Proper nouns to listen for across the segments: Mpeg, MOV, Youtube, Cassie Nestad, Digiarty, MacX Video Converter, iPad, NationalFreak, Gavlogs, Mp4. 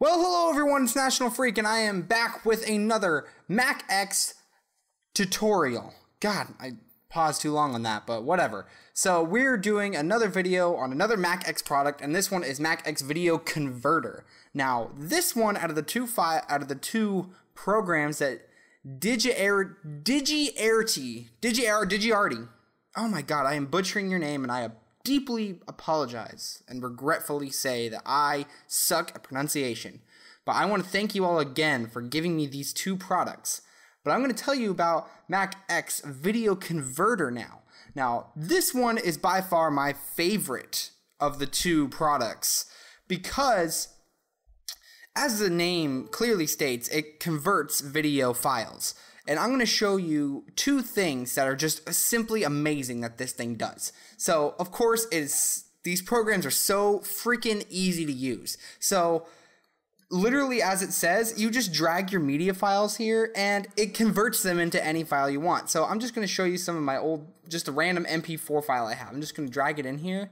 Well, hello everyone, it's NationalFreak, and I am back with another MacX tutorial. God, I paused too long on that, but whatever. So we're doing another video on another MacX product, and this one is MacX Video Converter. Now, this one out of the two programs that Digiarty. Oh my God, I am butchering your name, and I deeply apologize and regretfully say that I suck at pronunciation, but I want to thank you all again for giving me these two products. But I'm going to tell you about MacX Video Converter now. Now, this one is by far my favorite of the two products because, as the name clearly states, it converts video files. And I'm going to show you two things that are just simply amazing that this thing does. So, of course, these programs are so freaking easy to use. So, literally as it says, you just drag your media files here and it converts them into any file you want. So, I'm just going to show you some of my just a random MP4 file I have. I'm just going to drag it in here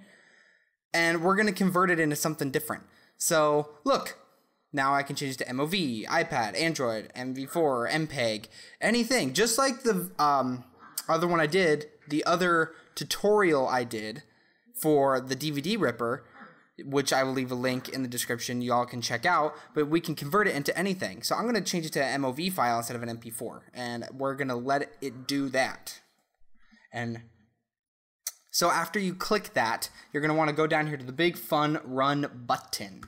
and we're going to convert it into something different. So, look. Now I can change to MOV, iPad, Android, Mp4, Mpeg, anything. Just like the other one I did, the other tutorial I did for the DVD Ripper, which I will leave a link in the description y'all can check out, but we can convert it into anything. So I'm going to change it to an MOV file instead of an Mp4, and we're going to let it do that. And so after you click that, you're going to want to go down here to the big fun run button.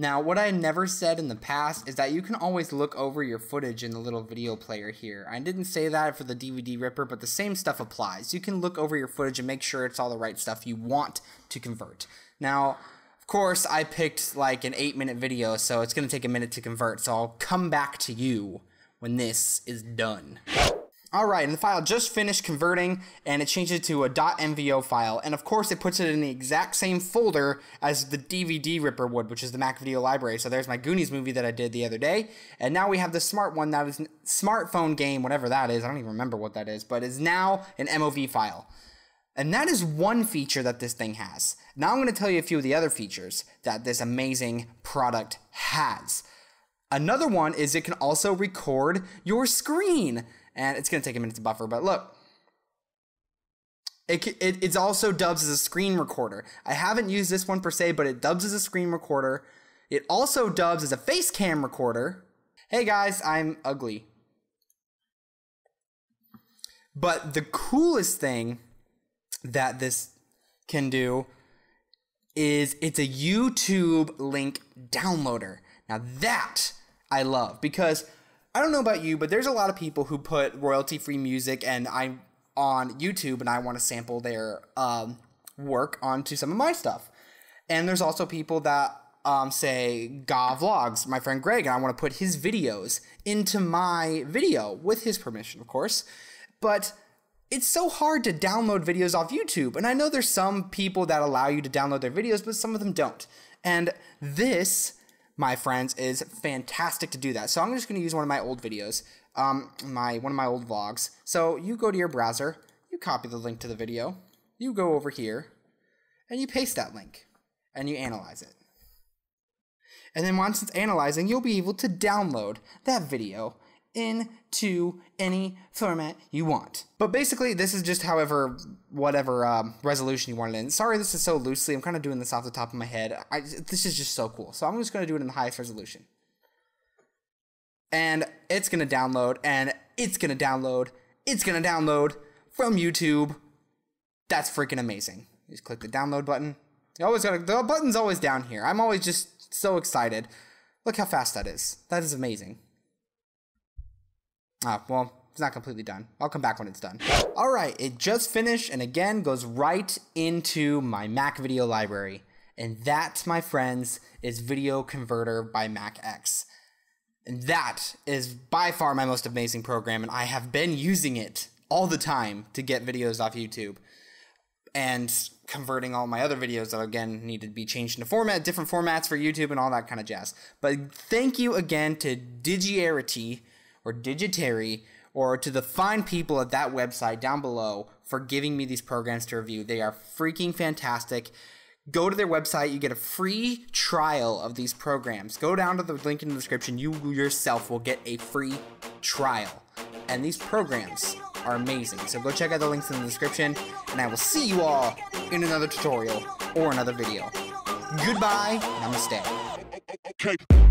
Now, what I never said in the past is that you can always look over your footage in the little video player here. I didn't say that for the DVD Ripper, but the same stuff applies. You can look over your footage and make sure it's all the right stuff you want to convert. Now, of course, I picked like an 8-minute video, so it's going to take a minute to convert, so I'll come back to you when this is done. Alright, and the file just finished converting, and it changes it to a .mvo file, and of course it puts it in the exact same folder as the DVD Ripper would, which is the Mac Video Library. So there's my Goonies movie that I did the other day, and now we have the smart one that is smartphone game, whatever that is, I don't even remember what that is, but is now an MOV file. And that is one feature that this thing has. Now I'm going to tell you a few of the other features that this amazing product has. Another one is it can also record your screen. And it's going to take a minute to buffer, but look. It also dubs as a screen recorder. I haven't used this one per se, but it dubs as a screen recorder. It also dubs as a face cam recorder. Hey guys, I'm ugly. But the coolest thing that this can do is it's a YouTube link downloader. Now that I love, because I don't know about you, but there's a lot of people who put royalty-free music and I'm on YouTube and I want to sample their work onto some of my stuff. And there's also people that say Gavlogs, my friend Greg, and I want to put his videos into my video with his permission, of course. But it's so hard to download videos off YouTube. And I know there's some people that allow you to download their videos, but some of them don't. And this, my friends, is fantastic to do that. So I'm just going to use one of my old videos, one of my old vlogs. So you go to your browser, you copy the link to the video, you go over here, and you paste that link, and you analyze it. And then once it's analyzing, you'll be able to download that video into any format you want. But basically, this is just whatever resolution you want it in. Sorry, this is so loosely. I'm kind of doing this off the top of my head. This is just so cool. So I'm just going to do it in the highest resolution. And it's going to download, and it's going to download, it's going to download from YouTube. That's freaking amazing. Just click the download button. The button's always down here. I'm always just so excited. Look how fast that is. That is amazing. Ah, well, it's not completely done. I'll come back when it's done. All right, it just finished and again goes right into my Mac Video Library. And that, my friends, is Video Converter by MacX. And that is by far my most amazing program, and I have been using it all the time to get videos off YouTube and converting all my other videos that again need to be changed into different formats for YouTube and all that kind of jazz. But thank you again to Digiarty, or Digiarty, or to the fine people at that website down below for giving me these programs to review. They are freaking fantastic. Go to their website. You get a free trial of these programs. Go down to the link in the description. You yourself will get a free trial. And these programs are amazing. So go check out the links in the description. And I will see you all in another tutorial or another video. Goodbye. Namaste.